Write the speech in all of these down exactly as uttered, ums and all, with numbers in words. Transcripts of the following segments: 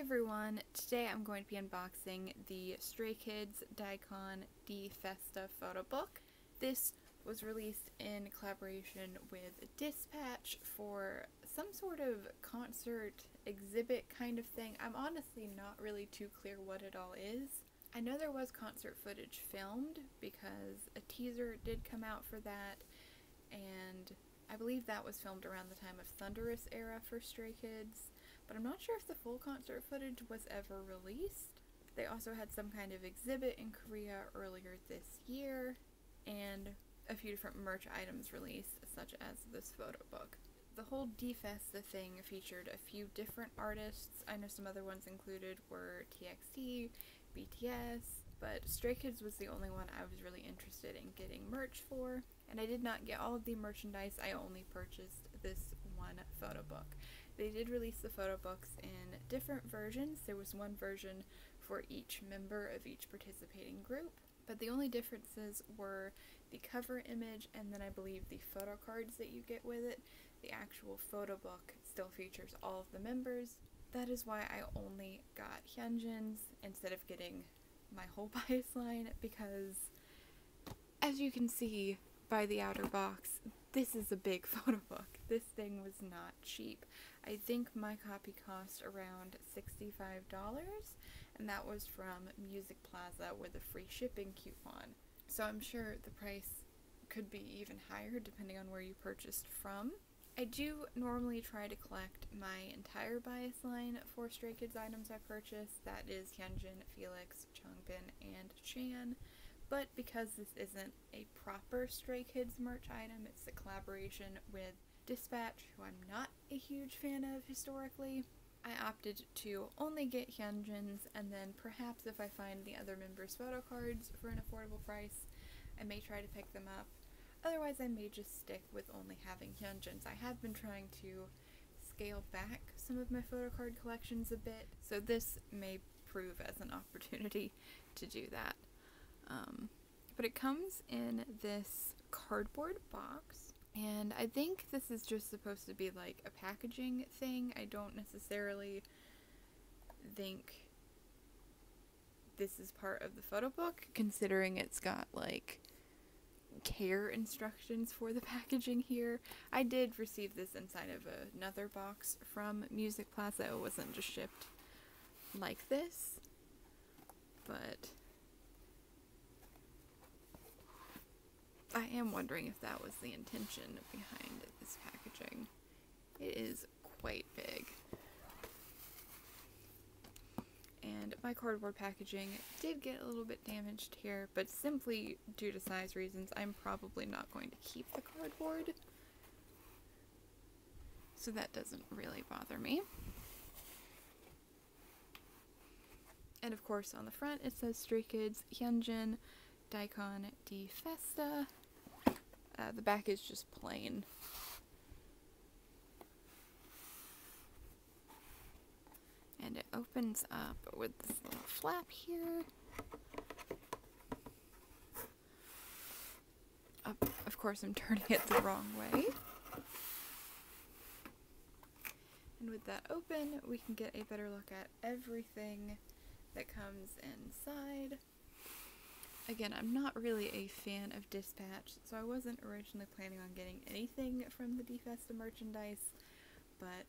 everyone, today I'm going to be unboxing the Stray Kids DICON D'FESTA photo book. This was released in collaboration with Dispatch for some sort of concert exhibit kind of thing. I'm honestly not really too clear what it all is. I know there was concert footage filmed because a teaser did come out for that, and I believe that was filmed around the time of Thunderous era for Stray Kids, but I'm not sure if the full concert footage was ever released. They also had some kind of exhibit in Korea earlier this year, and a few different merch items released, such as this photo book. The whole D'FESTA thing featured a few different artists. I know some other ones included were T X T, B T S, but Stray Kids was the only one I was really interested in getting merch for, and I did not get all of the merchandise. I only purchased this one photo book. They did release the photo books in different versions. There was one version for each member of each participating group, but the only differences were the cover image and then I believe the photo cards that you get with it. The actual photo book still features all of the members. That is why I only got Hyunjin's instead of getting my whole bias line, because as you can see by the outer box, this is a big photo book. This thing was not cheap. I think my copy cost around sixty-five dollars, and that was from Music Plaza with a free shipping coupon. So I'm sure the price could be even higher depending on where you purchased from. I do normally try to collect my entire bias line for Stray Kids items I purchase. That is Hyunjin, Felix, Changbin, and Chan. But because this isn't a proper Stray Kids merch item, it's a collaboration with Dispatch, who I'm not a huge fan of historically, I opted to only get Hyunjin's, and then perhaps if I find the other members' photo cards for an affordable price, I may try to pick them up. Otherwise, I may just stick with only having Hyunjin's. I have been trying to scale back some of my photo card collections a bit, so this may prove as an opportunity to do that. Um, but it comes in this cardboard box, and I think this is just supposed to be like a packaging thing. I don't necessarily think this is part of the photo book, considering it's got like care instructions for the packaging here. I did receive this inside of another box from Music Plaza. It wasn't just shipped like this, but I am wondering if that was the intention behind this packaging. It is quite big. And my cardboard packaging did get a little bit damaged here, but simply due to size reasons, I'm probably not going to keep the cardboard. So that doesn't really bother me. And of course on the front it says Stray Kids, Hyunjin, DICON, D'FESTA. Uh, the back is just plain. And it opens up with this little flap here. Uh, of course, I'm turning it the wrong way. And with that open, we can get a better look at everything that comes inside. Again, I'm not really a fan of Dispatch, so I wasn't originally planning on getting anything from the D'FESTA merchandise, but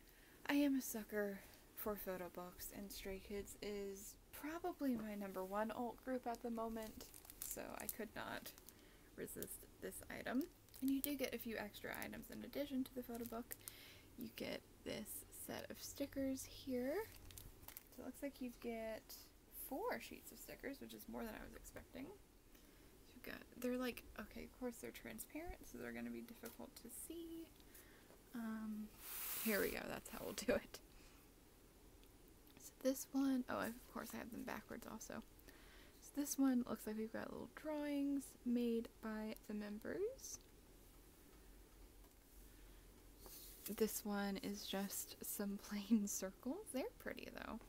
I am a sucker for photo books, and Stray Kids is probably my number one alt group at the moment, so I could not resist this item. And you do get a few extra items in addition to the photo book. You get this set of stickers here. So it looks like you get four sheets of stickers, which is more than I was expecting. You've got, they're like, okay, of course they're transparent, so they're going to be difficult to see. Um, here we go, that's how we'll do it. So this one, oh, of course I have them backwards also. So this one looks like we've got little drawings made by the members. This one is just some plain circles. They're pretty though.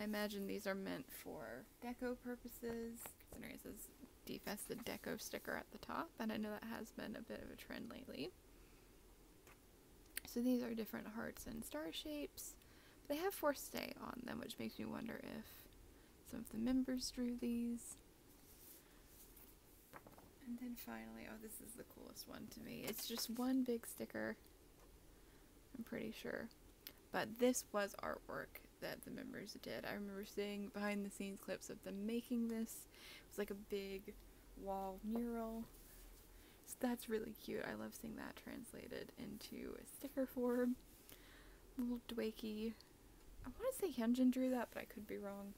I imagine these are meant for deco purposes, considering it says D'FESTA deco sticker at the top, and I know that has been a bit of a trend lately. So these are different hearts and star shapes. They have Forced Day on them, which makes me wonder if some of the members drew these. And then finally, oh, this is the coolest one to me. It's just one big sticker, I'm pretty sure. But this was artwork that the members did. I remember seeing behind the scenes clips of them making this. It was like a big wall mural. So that's really cute. I love seeing that translated into a sticker form. Little Dwaekki. I want to say Hyunjin drew that, but I could be wrong.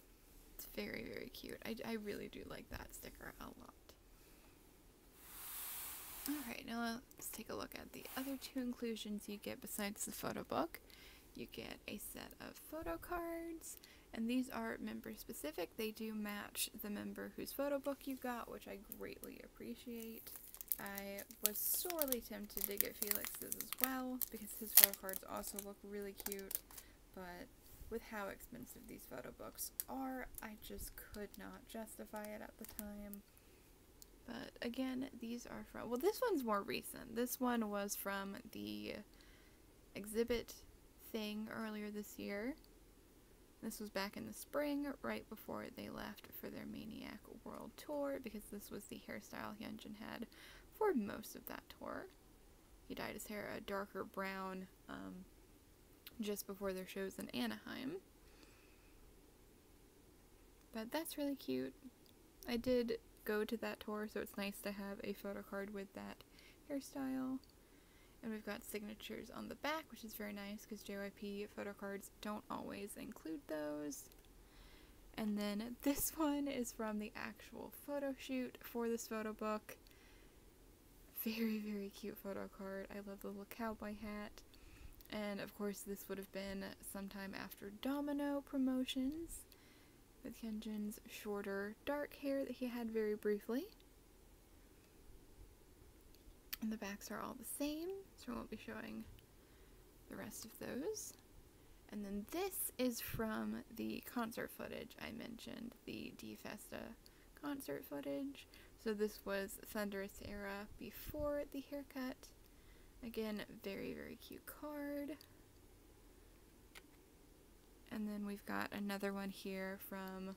It's very, very cute. I, I really do like that sticker a lot. Alright, now let's take a look at the other two inclusions you get besides the photo book. You get a set of photo cards, and these are member specific. They do match the member whose photo book you got, which I greatly appreciate. I was sorely tempted to get Felix's as well, because his photo cards also look really cute, but with how expensive these photo books are, I just could not justify it at the time. But again, these are from, well, this one's more recent. This one was from the exhibit thing earlier this year. This was back in the spring, right before they left for their Maniac World Tour, because this was the hairstyle Hyunjin had for most of that tour. He dyed his hair a darker brown um, just before their shows in Anaheim. But that's really cute. I did go to that tour, so it's nice to have a photo card with that hairstyle. And we've got signatures on the back, which is very nice because J Y P photo cards don't always include those. And then this one is from the actual photo shoot for this photo book. Very, very cute photo card. I love the little cowboy hat. And of course this would have been sometime after Domino promotions, with Hyunjin's shorter dark hair that he had very briefly. And the backs are all the same, so I won't be showing the rest of those. And then this is from the concert footage I mentioned, the D'FESTA concert footage. So this was Thunderous era before the haircut. Again, very, very cute card. And then we've got another one here from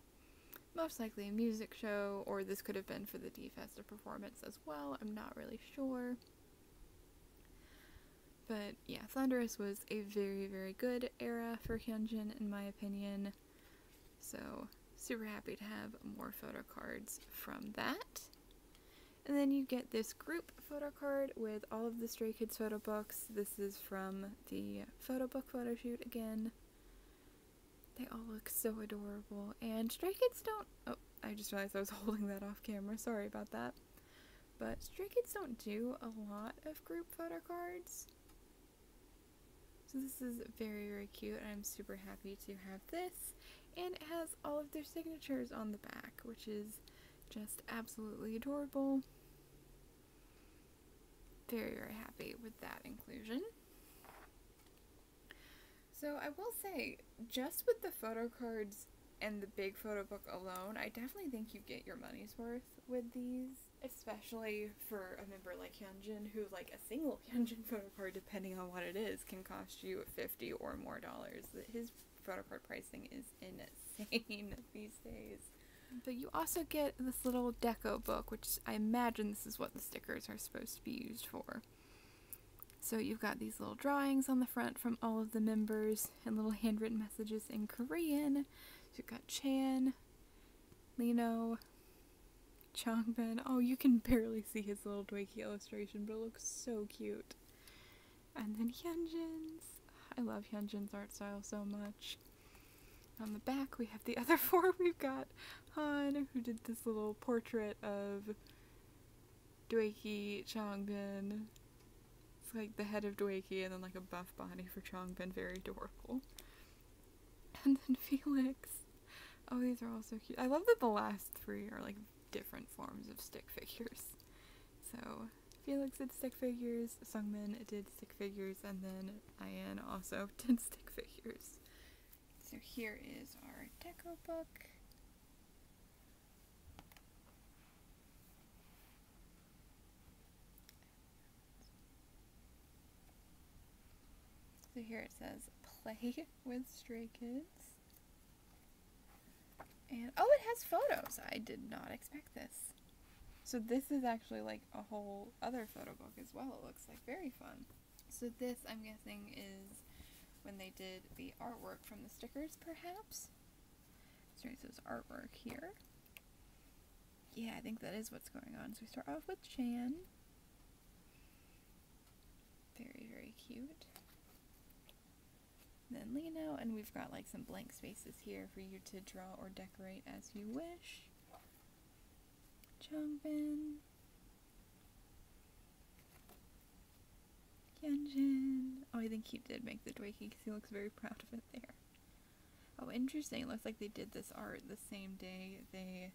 most likely a music show, or this could have been for the D'FESTA performance as well. I'm not really sure. But yeah, Thunderous was a very, very good era for Hyunjin, in my opinion. So super happy to have more photo cards from that. And then you get this group photo card with all of the Stray Kids photo books. This is from the photo book photo shoot again. They all look so adorable, and Stray Kids don't- oh, I just realized I was holding that off camera, sorry about that. But Stray Kids don't do a lot of group photo cards. So this is very, very cute, and I'm super happy to have this. And it has all of their signatures on the back, which is just absolutely adorable. Very, very happy with that inclusion. So I will say, just with the photo cards and the big photo book alone, I definitely think you get your money's worth with these, especially for a member like Hyunjin, who, like, a single Hyunjin photo card, depending on what it is, can cost you fifty or more dollars. His photo card pricing is insane these days. But you also get this little deco book, which I imagine this is what the stickers are supposed to be used for. So you've got these little drawings on the front from all of the members, and little handwritten messages in Korean. So you've got Chan, Lino, Changbin. Oh, you can barely see his little Dwaekki illustration, but it looks so cute. And then Hyunjin's. I love Hyunjin's art style so much. On the back we have the other four. We've got Han, who did this little portrait of Dwaekki, Changbin, like the head of Dwaekki, and then like a buff body for Changbin. Very adorable. And then Felix. Oh, these are all so cute. I love that the last three are like different forms of stick figures. So Felix did stick figures, Seungmin did stick figures, and then Ian also did stick figures. So here is our deco book. So here it says, play with Stray Kids. And oh, it has photos. I did not expect this. So this is actually like a whole other photo book as well. It looks like very fun. So this, I'm guessing, is when they did the artwork from the stickers, perhaps. Sorry, so it's artwork here. Yeah, I think that is what's going on. So we start off with Chan. Very, very cute. Then Lino, and we've got like some blank spaces here for you to draw or decorate as you wish. Changbin. Hyunjin. Oh, I think he did make the Dwaekki because he looks very proud of it there. Oh, interesting. It looks like they did this art the same day they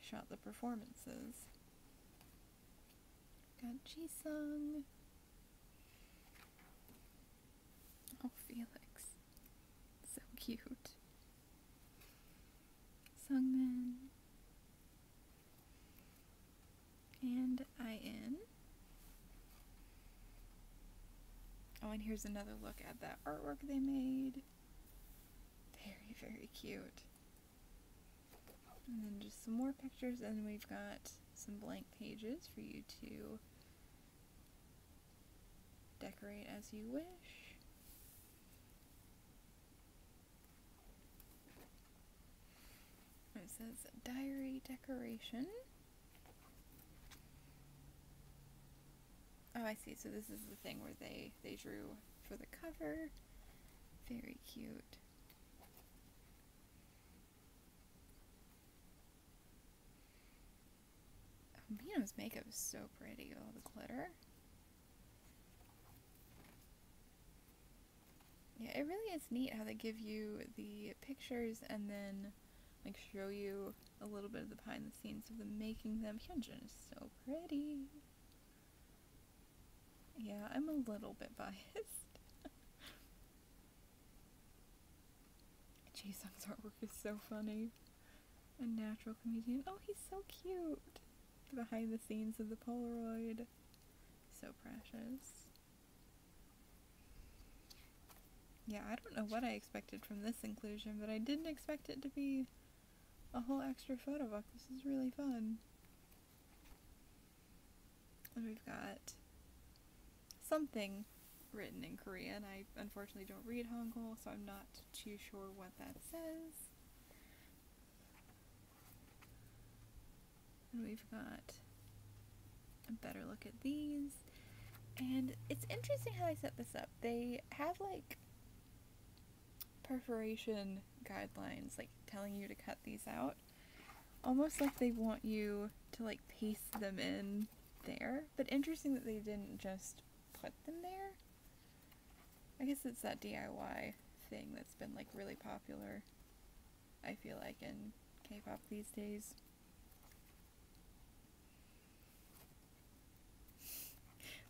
shot the performances. Got Jisung. Oh, Felix. So cute. Seungmin. And I N. Oh, and here's another look at that artwork they made. Very, very cute. And then just some more pictures, and we've got some blank pages for you to decorate as you wish. It says diary decoration. Oh, I see. So this is the thing where they, they drew for the cover. Very cute. Oh, Mino's makeup is so pretty with all the glitter. Yeah, it really is neat how they give you the pictures and then like show you a little bit of the behind the scenes of them making them. Hyunjin is so pretty. Yeah, I'm a little bit biased. Jisung's artwork is so funny. A natural comedian. Oh, he's so cute. The behind the scenes of the Polaroid. So precious. Yeah, I don't know what I expected from this inclusion, but I didn't expect it to be a whole extra photo book. This is really fun. And we've got something written in Korean. I unfortunately don't read Hangul, so I'm not too sure what that says. And we've got a better look at these. And it's interesting how they set this up. They have like perforation guidelines, like telling you to cut these out, almost like they want you to like paste them in there, but interesting that they didn't just put them there. I guess it's that D I Y thing that's been like really popular, I feel like, in K-pop these days.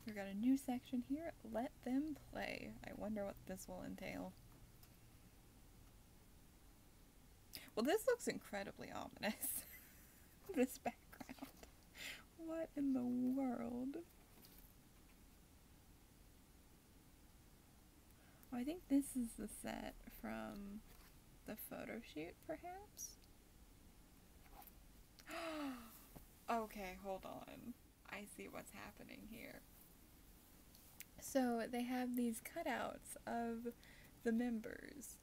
We've got a new section here, let them play. I wonder what this will entail. Well, this looks incredibly ominous. This background. What in the world? Oh, I think this is the set from the photo shoot, perhaps? Okay, hold on. I see what's happening here. So, they have these cutouts of the members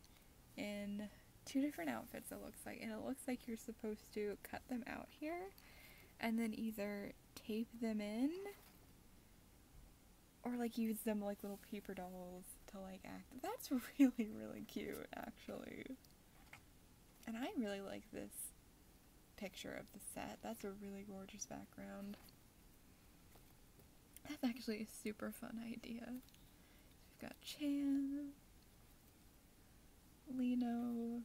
in two different outfits, it looks like, and it looks like you're supposed to cut them out here and then either tape them in or like use them like little paper dolls to like act. That's really, really cute, actually. And I really like this picture of the set. That's a really gorgeous background. That's actually a super fun idea. We've got Chan, Lino,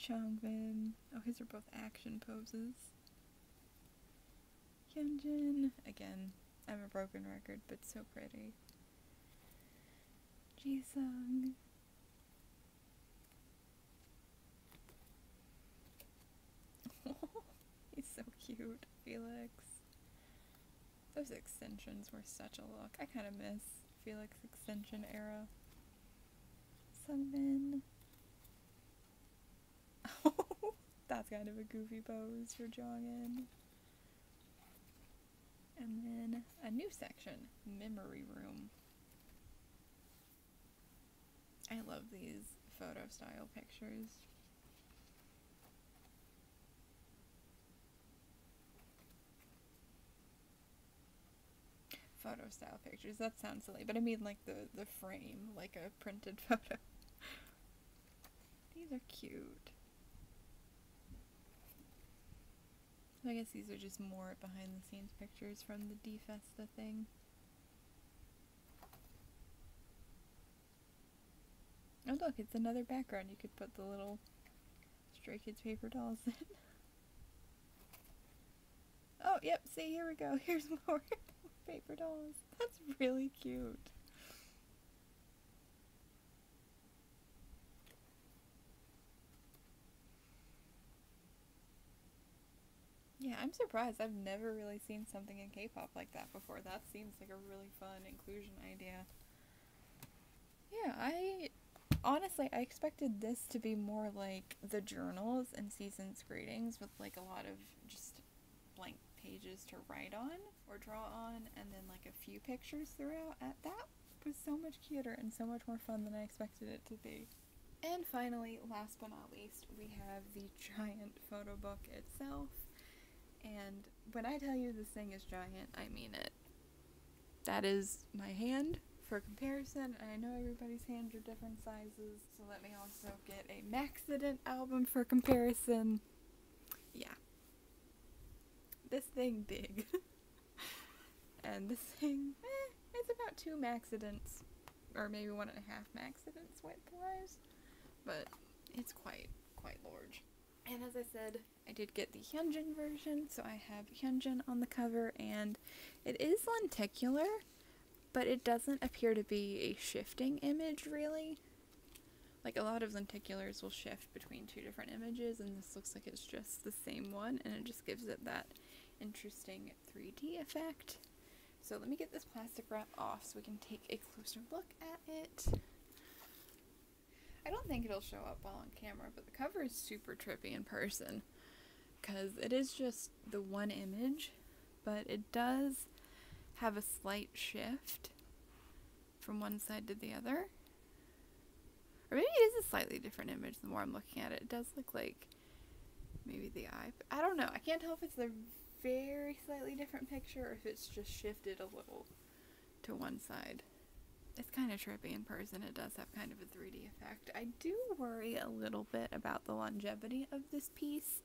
Changbin. Oh, his are both action poses. Hyunjin. Again, I'm a broken record, but so pretty. Jisung. He's so cute. Felix. Those extensions were such a look. I kind of miss Felix extension era. Seungmin. Oh, that's kind of a goofy pose for Jeongin. And then a new section, memory room. I love these photo style pictures. Photo style pictures, that sounds silly, but I mean like the, the frame, like a printed photo. These are cute. So I guess these are just more behind the scenes pictures from the D'FESTA thing. Oh look, it's another background. You could put the little Stray Kids paper dolls in. Oh, yep, see, here we go. Here's more paper dolls. That's really cute. Yeah, I'm surprised. I've never really seen something in K-pop like that before. That seems like a really fun inclusion idea. Yeah, I... honestly, I expected this to be more like the journals and season's greetings with like a lot of just blank pages to write on or draw on and then like a few pictures throughout. That was so much cuter and so much more fun than I expected it to be. And finally, last but not least, we have the giant photo book itself. And when I tell you this thing is giant, I mean it. That is my hand. For comparison, and I know everybody's hands are different sizes, so let me also get a Maxident album for comparison. Yeah. This thing big. And this thing, eh, it's about two Maxidents, or maybe one and a half Maxidents width-wise, but it's quite, quite large. And as I said, I did get the Hyunjin version, so I have Hyunjin on the cover, and it is lenticular, but it doesn't appear to be a shifting image, really. Like, a lot of lenticulars will shift between two different images, and this looks like it's just the same one, and it just gives it that interesting three D effect. So let me get this plastic wrap off so we can take a closer look at it. I don't think it'll show up well on camera, but the cover is super trippy in person, because it is just the one image, but it does have a slight shift from one side to the other. Or maybe it is a slightly different image the more I'm looking at it. It does look like maybe the eye. I don't know. I can't tell if it's a very slightly different picture or if it's just shifted a little to one side. It's kind of trippy in person. It does have kind of a three D effect. I do worry a little bit about the longevity of this piece,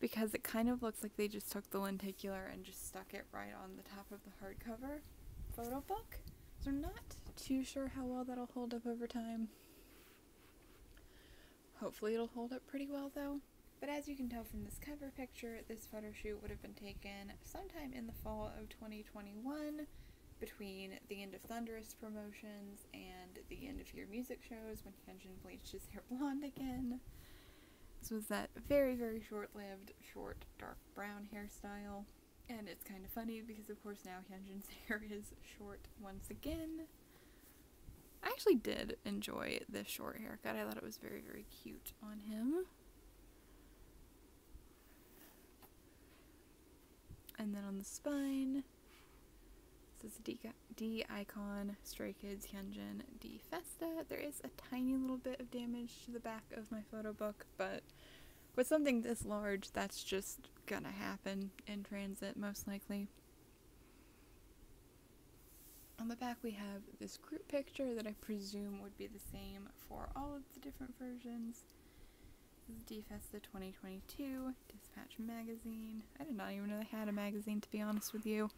because it kind of looks like they just took the lenticular and just stuck it right on the top of the hardcover photo book. So I'm not too sure how well that'll hold up over time. Hopefully it'll hold up pretty well though. But as you can tell from this cover picture, this photo shoot would have been taken sometime in the fall of twenty twenty-one between the end of Thunderous promotions and the end of year music shows when Hyunjin bleached his hair blonde again. This was that very, very short-lived, short, dark brown hairstyle. And it's kind of funny because, of course, now Hyunjin's hair is short once again. I actually did enjoy this short haircut. I thought it was very, very cute on him. And then on the spine, this is DICON, Stray Kids, Hyunjin, D'FESTA. There is a tiny little bit of damage to the back of my photo book, but with something this large, that's just gonna happen in transit, most likely. On the back we have this group picture that I presume would be the same for all of the different versions. This is D'FESTA twenty twenty-two, Dispatch magazine. I did not even know they had a magazine, to be honest with you.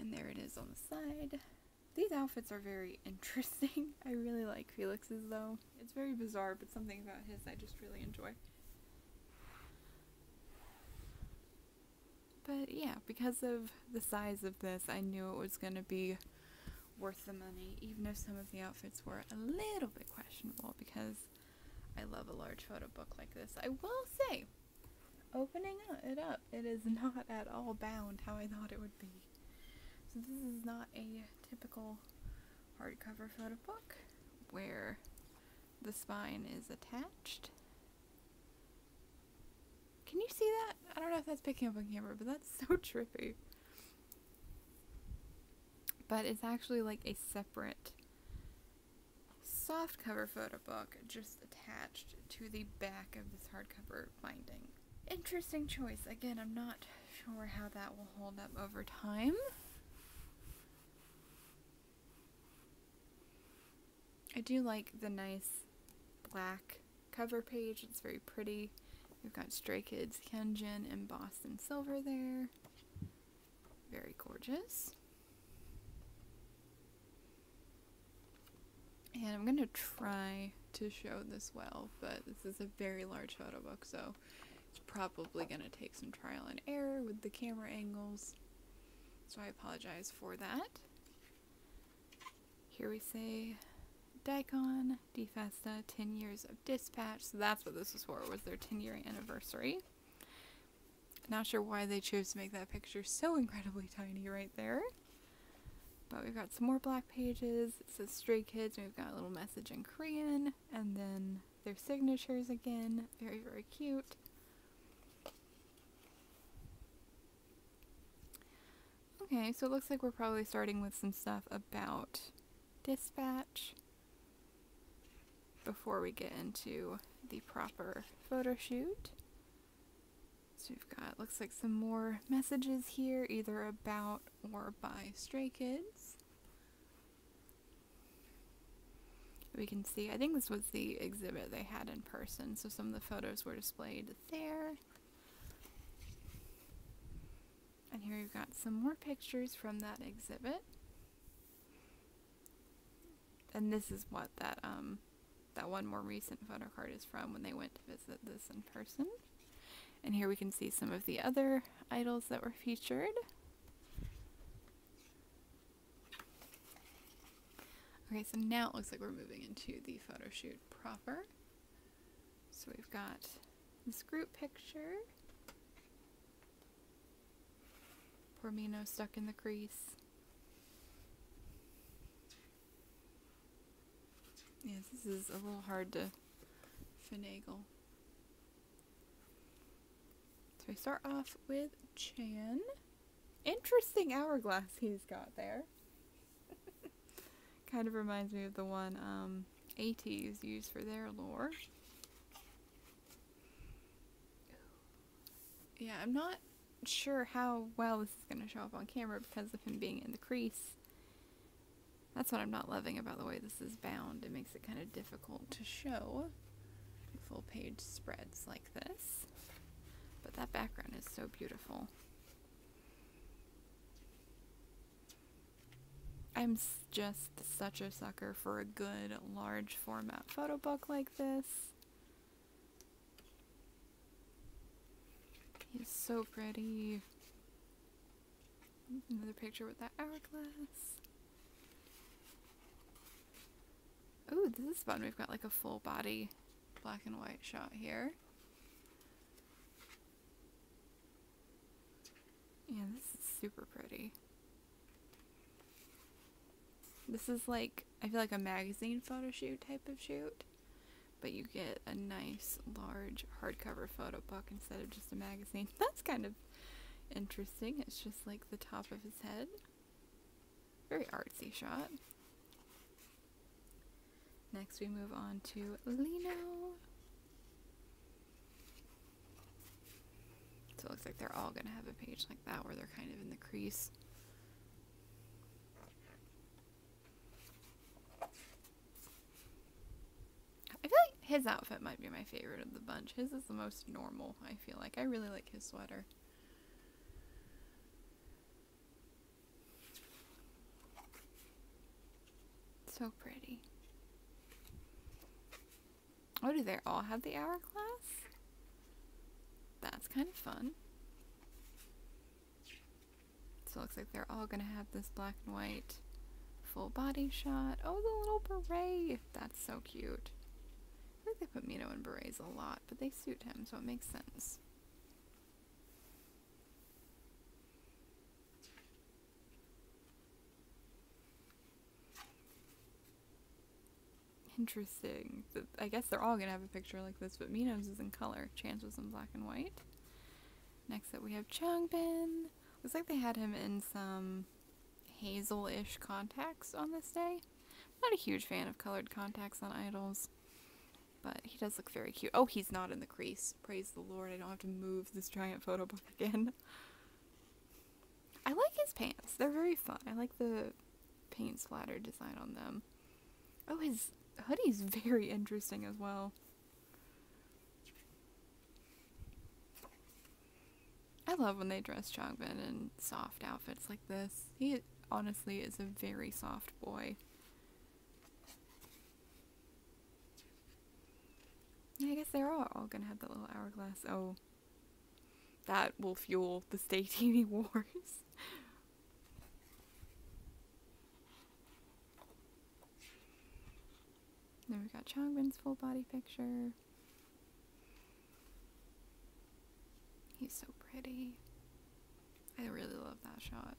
And there it is on the side. These outfits are very interesting. I really like Felix's though. It's very bizarre, but something about his I just really enjoy. But yeah, because of the size of this, I knew it was gonna be worth the money, even if some of the outfits were a little bit questionable because I love a large photo book like this. I will say, opening it up, it is not at all bound how I thought it would be. So this is not a typical hardcover photo book where the spine is attached. Can you see that? I don't know if that's picking up on camera, but that's so trippy. But it's actually like a separate soft cover photo book just attached to the back of this hardcover binding. Interesting choice. Again, I'm not sure how that will hold up over time. I do like the nice black cover page. It's very pretty. We've got Stray Kids, Hyunjin, embossed in silver there. Very gorgeous. And I'm going to try to show this well, but this is a very large photo book, so it's probably going to take some trial and error with the camera angles. So I apologize for that. Here we say DICON, D'FESTA, ten years of Dispatch. So that's what this was for, was their ten year anniversary. Not sure why they chose to make that picture so incredibly tiny right there. But we've got some more black pages. It says Stray Kids, and we've got a little message in Korean, and then their signatures again. Very, very cute. Okay, so it looks like we're probably starting with some stuff about Dispatch before we get into the proper photo shoot. So we've got, looks like some more messages here, either about or by Stray Kids. We can see, I think this was the exhibit they had in person, so some of the photos were displayed there. And here we've got some more pictures from that exhibit. And this is what that, um, that one more recent photo card is from, when they went to visit this in person. And here we can see some of the other idols that were featured. Okay, so now it looks like we're moving into the photo shoot proper. So we've got this group picture. Poor Mino stuck in the crease. Yes, this is a little hard to finagle. We start off with Chan. Interesting hourglass he's got there. Kind of reminds me of the one um, ATs used for their lore. Yeah, I'm not sure how well this is going to show up on camera because of him being in the crease. That's what I'm not loving about the way this is bound. It makes it kind of difficult to show full page spreads like this. But that background is so beautiful. I'm just such a sucker for a good large format photo book like this. He's so pretty. Another picture with that hourglass. Oh, this is fun. We've got like a full body black and white shot here. Yeah, this is super pretty. This is like, I feel like a magazine photo shoot type of shoot, but you get a nice large hardcover photo book instead of just a magazine. That's kind of interesting. It's just like the top of his head. Very artsy shot. Next we move on to Lino. So it looks like they're all going to have a page like that where they're kind of in the crease. I feel like his outfit might be my favorite of the bunch. His is the most normal, I feel like. I really like his sweater. So pretty. Oh, do they all have the hourglass? That's kind of fun. So it looks like they're all going to have this black and white full body shot. Oh, the little beret. That's so cute. I think they put Mino in berets a lot, but they suit him, so it makes sense. Interesting. I guess they're all gonna have a picture like this, but Minho's is in color. Chan's was in black and white. Next up we have Changbin. Looks like they had him in some hazel-ish contacts on this day. Not a huge fan of colored contacts on idols, but he does look very cute. Oh, he's not in the crease. Praise the Lord, I don't have to move this giant photo book again. I like his pants. They're very fun. I like the paint splatter design on them. Oh, his hoodie's very interesting as well. I love when they dress Changbin in soft outfits like this. He honestly is a very soft boy. Yeah, I guess they're all, all gonna have that little hourglass. Oh, that will fuel the Stay T V wars. Then we got Changbin's full body picture. He's so pretty. I really love that shot.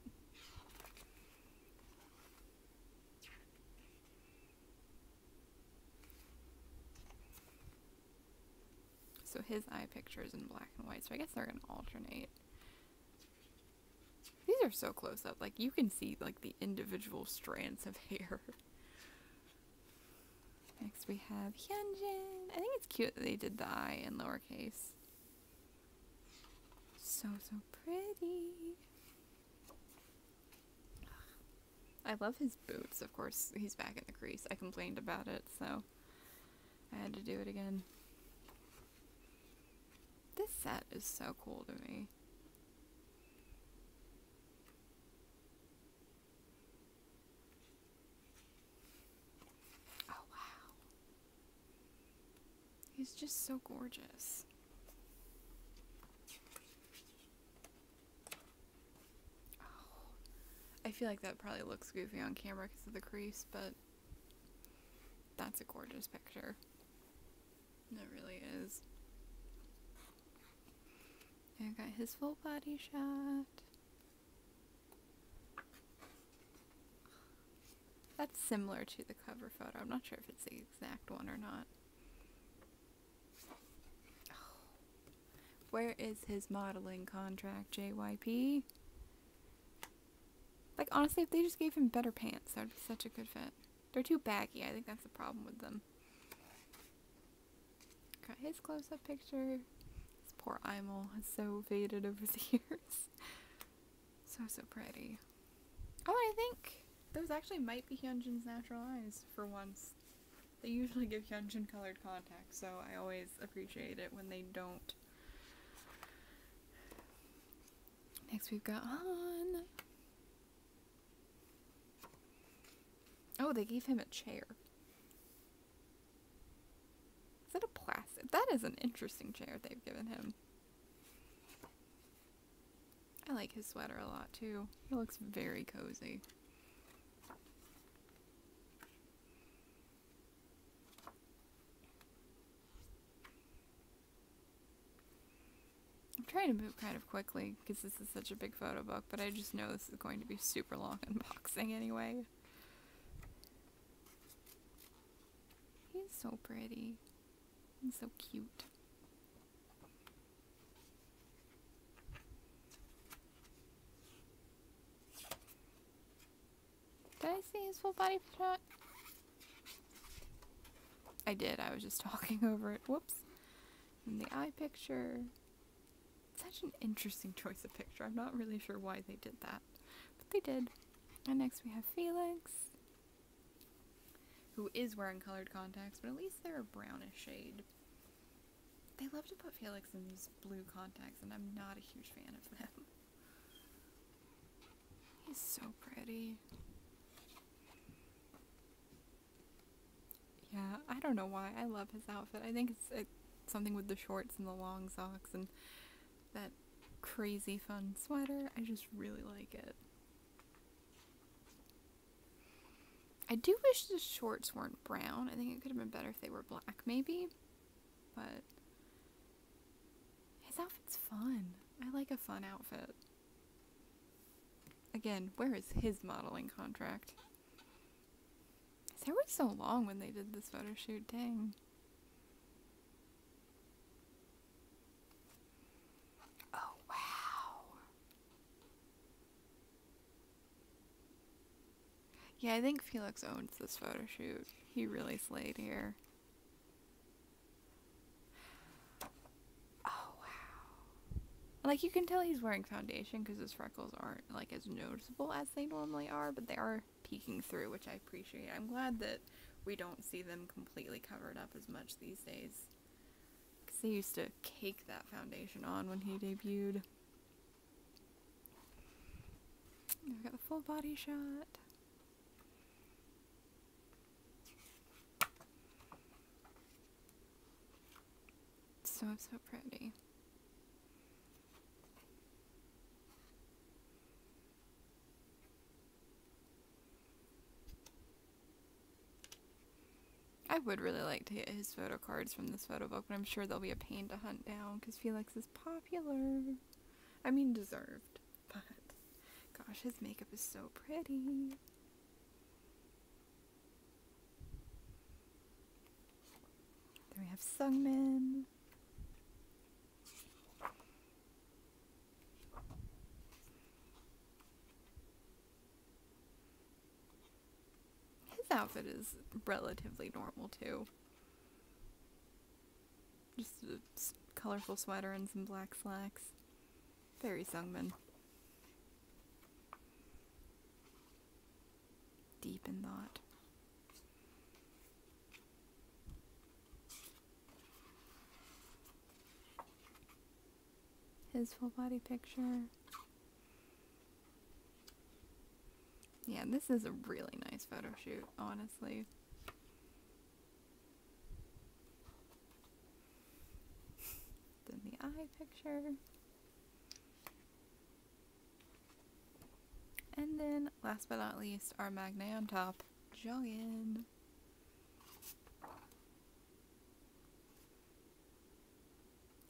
So his eye picture is in black and white, so I guess they're gonna alternate. These are so close up, like you can see like the individual strands of hair. Next we have Hyunjin. I think it's cute that they did the eye in lowercase. So, so pretty. I love his boots, of course. He's back in the crease. I complained about it, so I had to do it again. This set is so cool to me. Oh, wow. He's just so gorgeous. Oh. I feel like that probably looks goofy on camera because of the crease, but that's a gorgeous picture. That really is. I got his full body shot. That's similar to the cover photo. I'm not sure if it's the exact one or not. Oh. Where is his modeling contract, J Y P? Like, honestly, if they just gave him better pants, that would be such a good fit. They're too baggy. I think that's the problem with them. Got his close-up picture. Poor Imel has so faded over the years. So, so pretty. Oh, I think those actually might be Hyunjin's natural eyes for once. They usually give Hyunjin colored contacts, so I always appreciate it when they don't. Next we've got Han. Oh, they gave him a chair. Is that a plastic? That is an interesting chair they've given him. I like his sweater a lot too. He looks very cozy. I'm trying to move kind of quickly because this is such a big photo book, but I just know this is going to be super long unboxing anyway. He's so pretty. He's so cute. Did I see his full body shot? I did, I was just talking over it. Whoops. And the eye picture. Such an interesting choice of picture. I'm not really sure why they did that, but they did. And next we have Felix, who is wearing colored contacts, but at least they're a brownish shade. They love to put Felix in these blue contacts, and I'm not a huge fan of them. He's so pretty. Yeah, I don't know why. I love his outfit. I think it's, it's something with the shorts and the long socks and that crazy fun sweater. I just really like it. I do wish the shorts weren't brown. I think it could have been better if they were black, maybe. But his outfit's fun. I like a fun outfit. Again, where is his modeling contract? Is Hair was so long when they did this photo shoot, dang. Oh, wow. Yeah, I think Felix owns this photo shoot. He really slayed here. Oh, wow. Like, you can tell he's wearing foundation because his freckles aren't, like, as noticeable as they normally are, but they are peeking through, which I appreciate. I'm glad that we don't see them completely covered up as much these days, because they used to cake that foundation on when he debuted. Now we got the full body shot. So, so pretty. I would really like to get his photo cards from this photo book, but I'm sure they'll be a pain to hunt down because Felix is popular. I mean, deserved, but gosh, his makeup is so pretty. Then we have Seungmin. Outfit is relatively normal too. Just a colorful sweater and some black slacks. Very Seungmin. Deep in thought. His full body picture. Yeah, this is a really nice photo shoot, honestly. Then the eye picture. And then, last but not least, our Magnae on top, Jeongin.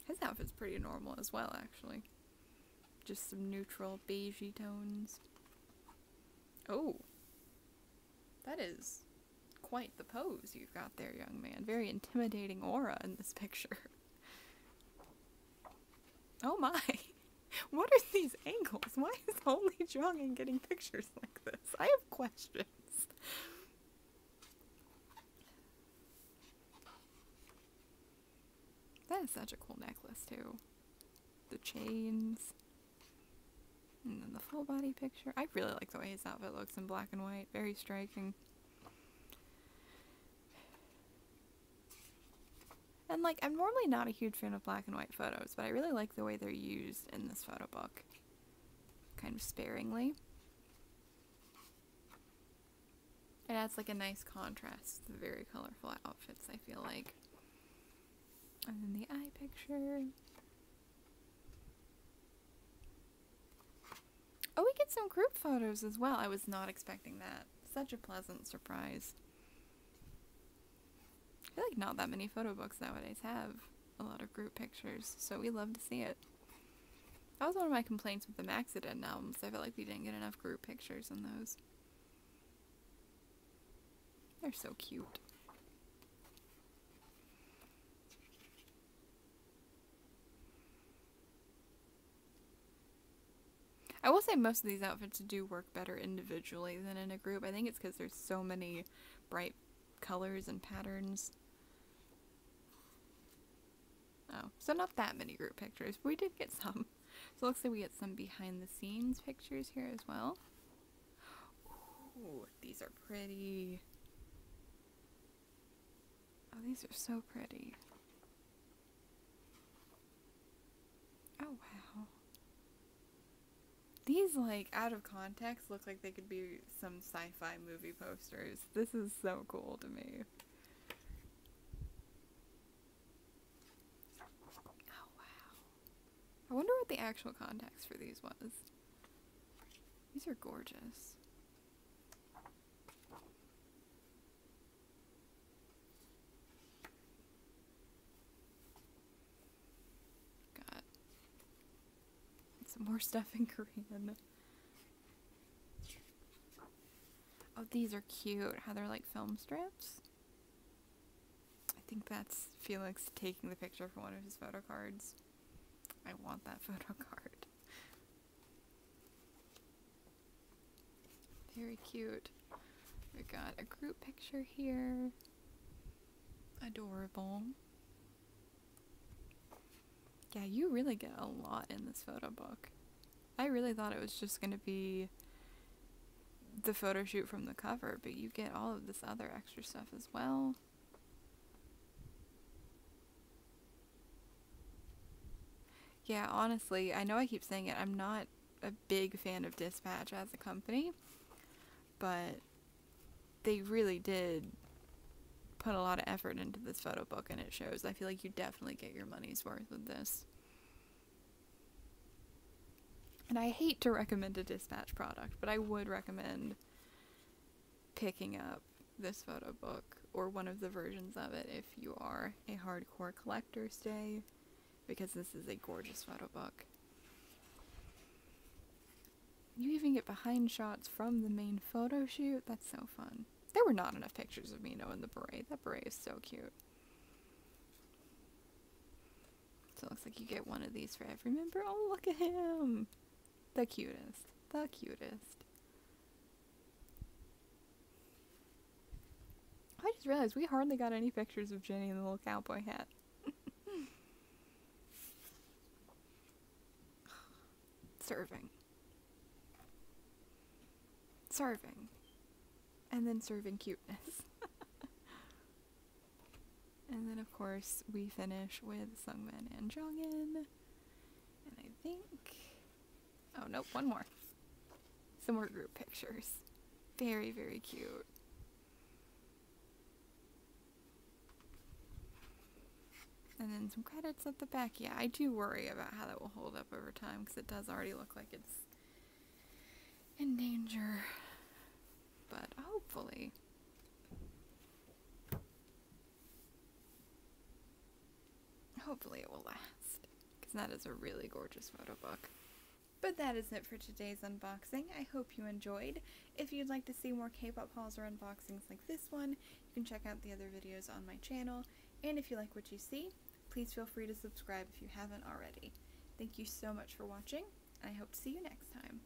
His outfit's pretty normal as well, actually. Just some neutral beigey tones. Oh, that is quite the pose you've got there, young man. Very intimidating aura in this picture. Oh my, what are these angles? Why is only Jeongin getting pictures like this? I have questions. That is such a cool necklace too. The chains. And then the full body picture. I really like the way his outfit looks in black and white. Very striking. And like, I'm normally not a huge fan of black and white photos, but I really like the way they're used in this photo book. Kind of sparingly. It adds like a nice contrast to the very colorful outfits, I feel like. And then the eye picture. Oh, we get some group photos as well. I was not expecting that. Such a pleasant surprise. I feel like not that many photo books nowadays have a lot of group pictures, so we love to see it. That was one of my complaints with the Maxident albums. I felt like we didn't get enough group pictures in those. They're so cute. I will say most of these outfits do work better individually than in a group. I think it's because there's so many bright colors and patterns. Oh, so not that many group pictures, but we did get some. So it looks like we get some behind the scenes pictures here as well. Ooh, these are pretty. Oh, these are so pretty. Oh, wow. These, like, out of context, look like they could be some sci-fi movie posters. This is so cool to me. Oh, wow. I wonder what the actual context for these was. These are gorgeous. More stuff in Korean. Oh, these are cute, how they're like film strips. I think that's Felix taking the picture for one of his photo cards. I want that photo card. Very cute. We got a group picture here. Adorable. Yeah, you really get a lot in this photo book. I really thought it was just going to be the photo shoot from the cover, but you get all of this other extra stuff as well. Yeah, honestly, I know I keep saying it, I'm not a big fan of Dispatch as a company, but they really did put a lot of effort into this photo book, and it shows. I feel like you definitely get your money's worth with this. And I hate to recommend a Dispatch product, but I would recommend picking up this photo book or one of the versions of it if you are a hardcore collector, stay, because this is a gorgeous photo book. You even get behind shots from the main photo shoot. That's so fun. There were not enough pictures of Minho in the beret. That beret is so cute. So it looks like you get one of these for every member. Oh, look at him! The cutest. The cutest. I just realized we hardly got any pictures of Jenny in the little cowboy hat. Serving. Serving. And then serving cuteness. And then, of course, we finish with Seungmin and Jeongin. And I think... oh, nope, one more. Some more group pictures. Very, very cute. And then some credits at the back. Yeah, I do worry about how that will hold up over time, because it does already look like it's in danger. But hopefully... hopefully it will last, because that is a really gorgeous photo book. But that is it for today's unboxing. I hope you enjoyed. If you'd like to see more K-pop hauls or unboxings like this one, you can check out the other videos on my channel. And if you like what you see, please feel free to subscribe if you haven't already. Thank you so much for watching, and I hope to see you next time.